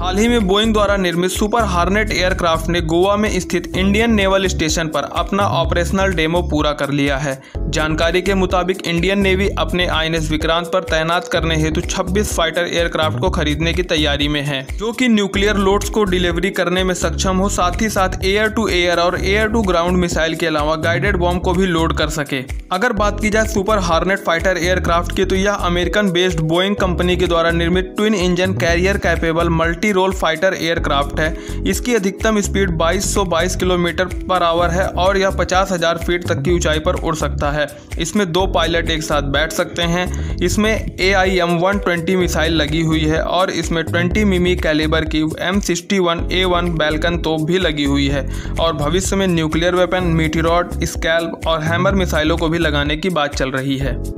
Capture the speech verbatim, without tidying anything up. हाल ही में बोइंग द्वारा निर्मित सुपर हॉर्नेट एयरक्राफ्ट ने गोवा में स्थित इंडियन नेवल स्टेशन पर अपना ऑपरेशनल डेमो पूरा कर लिया है। जानकारी के मुताबिक इंडियन नेवी अपने आई एन एस विक्रांत पर तैनात करने हेतु छब्बीस फाइटर एयरक्राफ्ट को खरीदने की तैयारी में है, जो कि न्यूक्लियर लोड्स को डिलीवरी करने में सक्षम हो, साथ ही साथ एयर टू एयर और एयर टू ग्राउंड मिसाइल के अलावा गाइडेड बॉम्ब को भी लोड कर सके। अगर बात की जाए सुपर हॉर्नेट फाइटर एयरक्राफ्ट की, तो यह अमेरिकन बेस्ड बोइंग कंपनी के द्वारा निर्मित twin engine carrier capable multi role fighter aircraft है। इसकी अधिकतम स्पीड बाईस सौ बाईस किलोमीटर पर आवर है और यह पचास हज़ार फीट तक की ऊंचाई पर उड़ सकता है। इसमें दो पायलट एक साथ बैठ सकते हैं। इसमें A I M one twenty missile लगी हुई है और इसमें बीस मिमी कैलिबर की M sixty one A one Vulcan तोप भी लगी हुई है और भविष्य में न्यूक्लियर वेपन, मीटियोराइट, स्कैल्प और हैमर मिसाइलों को भी लगाने की बात चल रही है।